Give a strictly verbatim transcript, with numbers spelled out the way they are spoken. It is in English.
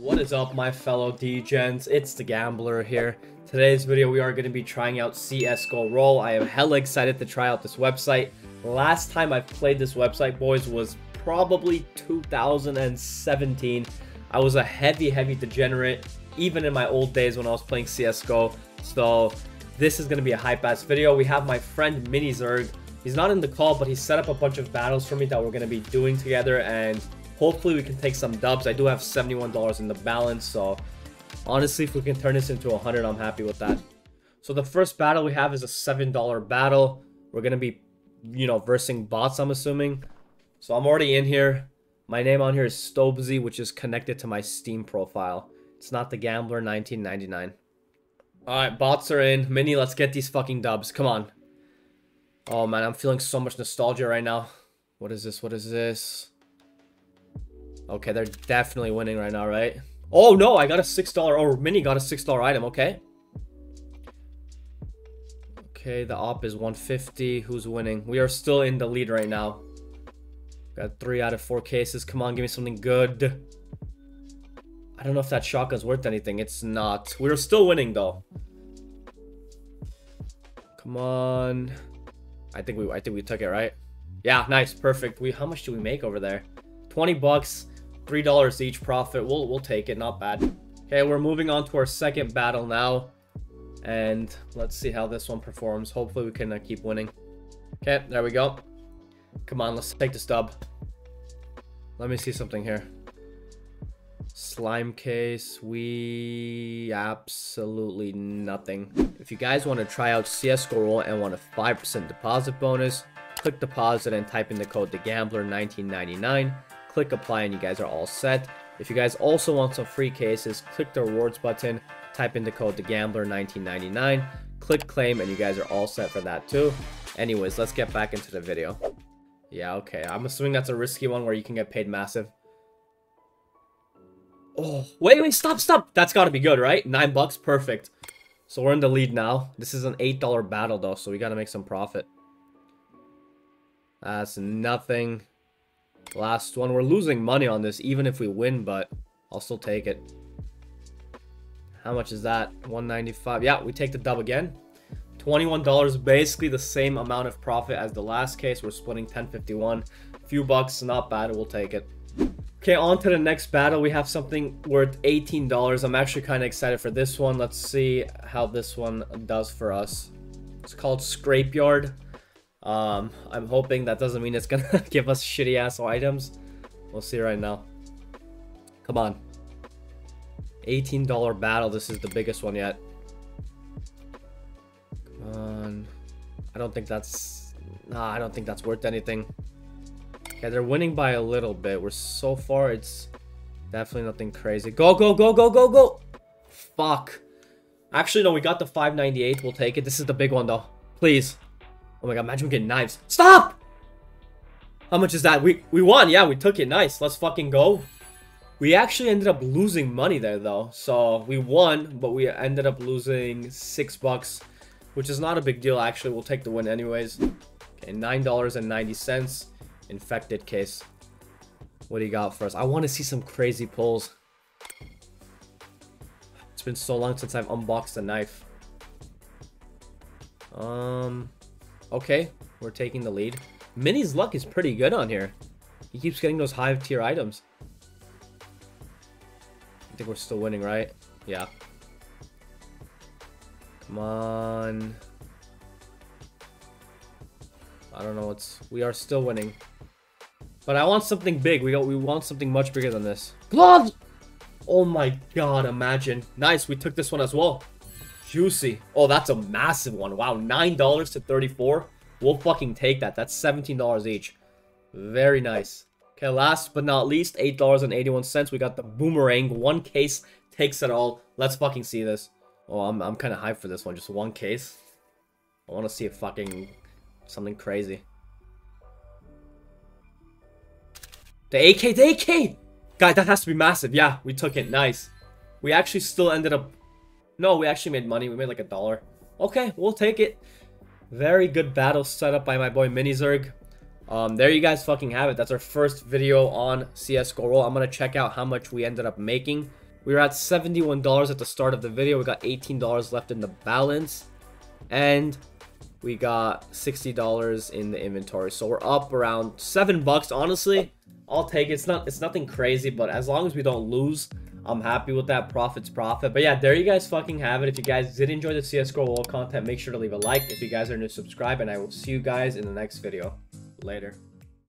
What is up, my fellow D-Gens? It's the Gambler here. Today's video, we are going to be trying out C S G O Roll. I am hella excited to try out this website. Last time I played this website, boys, was probably two thousand seventeen. I was a heavy, heavy degenerate, even in my old days when I was playing C S G O. So this is going to be a hype-ass video. We have my friend MiniZerg. He's not in the call, but he set up a bunch of battles for me that we're going to be doing together, and hopefully we can take some dubs. I do have seventy-one dollars in the balance, so honestly, if we can turn this into one hundred, I'm happy with that. So the first battle we have is a seven dollar battle. We're going to be, you know, versing bots, I'm assuming. So I'm already in here. My name on here is Stobzy, which is connected to my Steam profile. It's not The Gambler nineteen ninety-nine. Alright, bots are in. Mini, let's get these fucking dubs. Come on. Oh, man, I'm feeling so much nostalgia right now. What is this? What is this? Okay, they're definitely winning right now, right? Oh, no, I got a six dollar... Oh, Mini got a six dollar item, okay. Okay, the op is one fifty. Who's winning? We are still in the lead right now. Got three out of four cases. Come on, give me something good. I don't know if that shotgun's worth anything. It's not. We're still winning, though. Come on. I think we, I think we took it, right? Yeah, nice, perfect. We, how much do we make over there? twenty bucks. three dollars each profit. We'll we'll take it. Not bad. Okay, we're moving on to our second battle now. And let's see how this one performs. Hopefully we can uh, keep winning. Okay, there we go. Come on, let's take this dub. Let me see something here. Slime case. We... absolutely nothing. If you guys want to try out C S G O Roll and want a five percent deposit bonus, click deposit and type in the code The Gambler nineteen ninety-nine. Click apply and you guys are all set. If you guys also want some free cases, click the rewards button, type in the code The Gambler nineteen ninety-nine, click claim, and you guys are all set for that too. Anyways, let's get back into the video. Yeah, okay. I'm assuming that's a risky one where you can get paid massive. Oh, wait, wait, stop, stop. That's gotta be good, right? Nine bucks, perfect. So we're in the lead now. This is an eight dollar battle though, so we gotta make some profit. That's nothing. Last one. We're losing money on this even if we win, but I'll still take it. How much is that? one ninety-five. Yeah, we take the dub again. twenty-one dollars, basically the same amount of profit as the last case. We're splitting ten fifty-one. Few bucks, not bad. We'll take it. Okay, on to the next battle. We have something worth eighteen dollars. I'm actually kind of excited for this one. Let's see how this one does for us. It's called Scrapeyard. Um, I'm hoping that doesn't mean it's gonna give us shitty ass items. We'll see right now. Come on. eighteen dollar battle. This is the biggest one yet. Come on. I don't think that's... Nah, I don't think that's worth anything. Okay, they're winning by a little bit. We're so far, it's definitely nothing crazy. Go, go, go, go, go, go! Fuck. Actually, no, we got the five ninety-eight. We'll take it. This is the big one, though. Please. Oh my god, imagine we get knives. Stop! How much is that? We we won. Yeah, we took it. Nice. Let's fucking go. We actually ended up losing money there, though. So, we won, but we ended up losing six bucks, which is not a big deal, actually. We'll take the win anyways. Okay, nine ninety. Infected case. What do you got for us? I want to see some crazy pulls. It's been so long since I've unboxed a knife. Um... Okay, we're taking the lead. Mini's luck is pretty good on here. He keeps getting those high tier items. I think we're still winning, right? Yeah. Come on. I don't know what's... We are still winning. But I want something big. We got, we want something much bigger than this. Gloves! Oh my god, imagine. Nice, we took this one as well. Juicy. Oh, that's a massive one. Wow, nine dollars to thirty-four. We'll fucking take that. That's seventeen dollars each. Very nice. Okay, last but not least, eight dollars and eighty-one cents. We got the boomerang. One case takes it all. Let's fucking see this. Oh, I'm, I'm kind of hyped for this one. Just one case. I want to see a fucking... something crazy. The A K! The A K! Guys, that has to be massive. Yeah, we took it. Nice. We actually still ended up... No, we actually made money. We made like a dollar. Okay, we'll take it. Very good battle set up by my boy MiniZerg. Um, there you guys fucking have it. That's our first video on C S G O Roll. I'm going to check out how much we ended up making. We were at seventy-one dollars at the start of the video. We got eighteen dollars left in the balance. And we got sixty dollars in the inventory. So we're up around seven bucks. Honestly, I'll take it. It's not, it's nothing crazy, but as long as we don't lose, I'm happy with that. Profit's profit. But yeah, there you guys fucking have it. If you guys did enjoy the CSGO content, make sure to leave a like. If you guys are new, subscribe. And I will see you guys in the next video. Later.